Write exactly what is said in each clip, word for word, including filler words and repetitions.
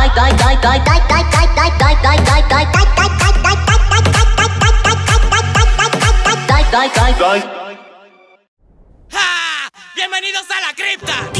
¡Ja! ¡Bienvenidos a la cripta!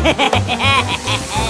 Ha ha ha ha ha!